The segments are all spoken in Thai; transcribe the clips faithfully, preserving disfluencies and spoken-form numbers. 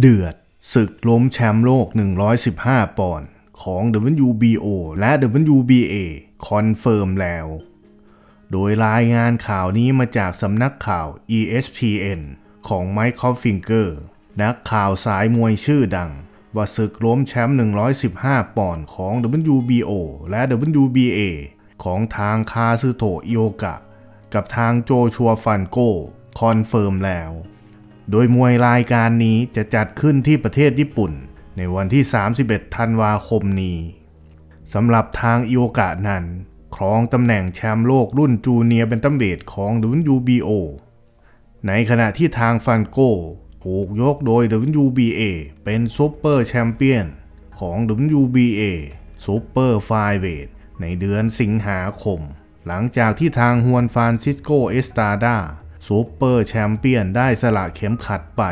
เดือดศึกล้มแชมป์โลกหนึ่งร้อยสิบห้าปอนด์ของ ดับเบิลยู บี โอ และ ดับเบิลยู บี เอ คอนเฟิร์มแล้วโดยรายงานข่าวนี้มาจากสำนักข่าว อี เอส พี เอ็น ของ Mike Coughfinger นักข่าวสายมวยชื่อดังว่าศึกล้มแชมป์หนึ่งร้อยสิบห้าปอนด์ของ ดับเบิลยู บี โอ และ ดับเบิลยู บี เอ ของทางคาซึโตะอิโอกะกับทางโจชัวฟันโกคอนเฟิร์มแล้วโดยมวยรายการนี้จะจัดขึ้นที่ประเทศญี่ปุ่นในวันที่สามสิบเอ็ดธันวาคมนี้สำหรับทางอิโอกะนั้นครองตำแหน่งแชมป์โลกรุ่นจูเนียร์แบนตัมเวทของ ดับเบิลยู บี โอ ในขณะที่ทางฟันโกถูกยกโดย ดับเบิลยู บี เอ เป็นซุปเปอร์แชมเปี้ยนของ ดับเบิลยู บี เอ ซุปเปอร์ไฟว์เวทในเดือนสิงหาคมหลังจากที่ทางฮวนฟรานซิสโกเอสตาดาซูเปอร์แชมเปี้ยนได้สละเข็มขัดไป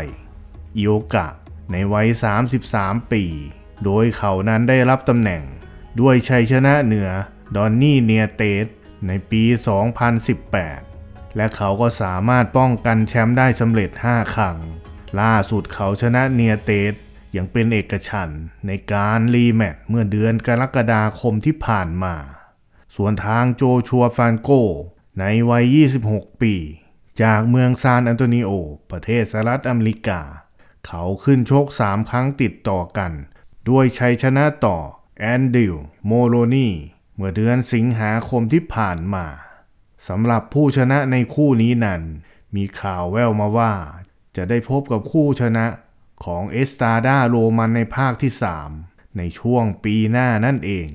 อิโอกะในวัยสามสิบสามปีโดยเขานั้นได้รับตำแหน่งด้วยชัยชนะเหนือดอนนี่เนียเตสในปี สองพันสิบแปดและเขาก็สามารถป้องกันแชมป์ได้สำเร็จห้าครั้งล่าสุดเขาชนะเนียเตสอย่างเป็นเอกฉันท์ในการรีแมตช์เมื่อเดือนกรกฎาคมที่ผ่านมาส่วนทางโจชัวฟานโกในวัยยี่สิบหกปีจากเมืองซานอันโตนิโอประเทศสหรัฐอเมริกาเขาขึ้นชกสามครั้งติดต่อกันด้วยชัยชนะต่อแอนดิวโมโลนีเมื่อเดือนสิงหาคมที่ผ่านมาสำหรับผู้ชนะในคู่นี้นั้นมีข่าวแว่วมาว่าจะได้พบกับคู่ชนะของเอสตาดาโรมันในภาคที่สามในช่วงปีหน้านั่นเอง